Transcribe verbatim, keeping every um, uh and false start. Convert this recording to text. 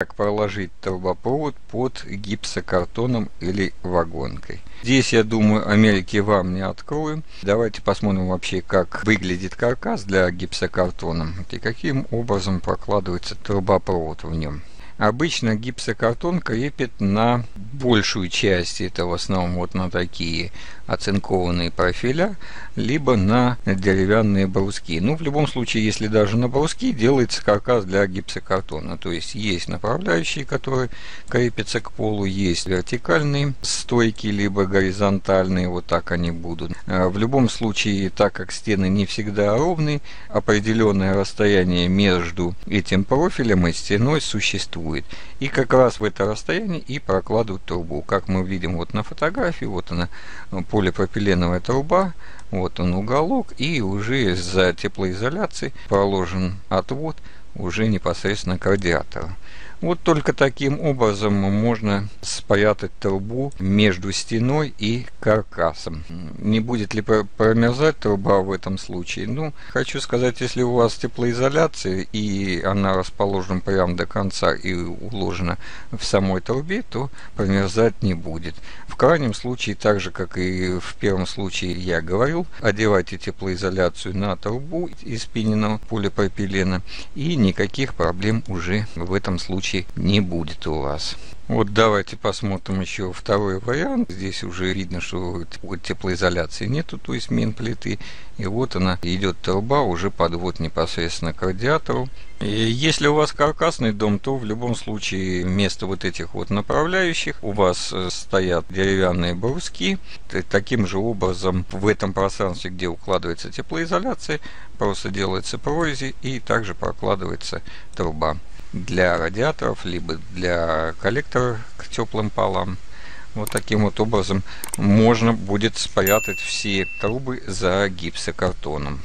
Как проложить трубопровод под гипсокартоном или вагонкой. Здесь, я думаю, Америки вам не открою. Давайте посмотрим вообще, как выглядит каркас для гипсокартона и каким образом прокладывается трубопровод в нем. Обычно гипсокартон крепит на большую часть, это в основном вот на такие оцинкованные профиля, либо на деревянные бруски. Ну, в любом случае, если даже на бруски, делается каркас для гипсокартона. То есть, есть направляющие, которые крепятся к полу, есть вертикальные стойки, либо горизонтальные, вот так они будут. В любом случае, так как стены не всегда ровны, определенное расстояние между этим профилем и стеной существует. И как раз в это расстояние и прокладывают трубу. Как мы видим вот на фотографии, вот она полипропиленовая труба, вот он уголок, и уже из-за теплоизоляции проложен отвод уже непосредственно к радиатору. Вот только таким образом можно спрятать трубу между стеной и каркасом. Не будет ли промерзать труба в этом случае? Ну, хочу сказать, если у вас теплоизоляция и она расположена прямо до конца и уложена в самой трубе, то промерзать не будет. В крайнем случае, так же как и в первом случае я говорил, одевайте теплоизоляцию на трубу из пененного полипропилена, и никаких проблем уже в этом случае не будет у вас. Вот давайте посмотрим еще второй вариант. Здесь уже видно, что теплоизоляции нету, то есть мин-плиты. И вот она идет труба, уже подвод непосредственно к радиатору. И если у вас каркасный дом, то в любом случае вместо вот этих вот направляющих у вас стоят деревянные бруски. Таким же образом в этом пространстве, где укладывается теплоизоляция, просто делается прорези и также прокладывается труба для радиаторов, либо для коллектора к теплым полам. Вот таким вот образом можно будет спрятать все трубы за гипсокартоном.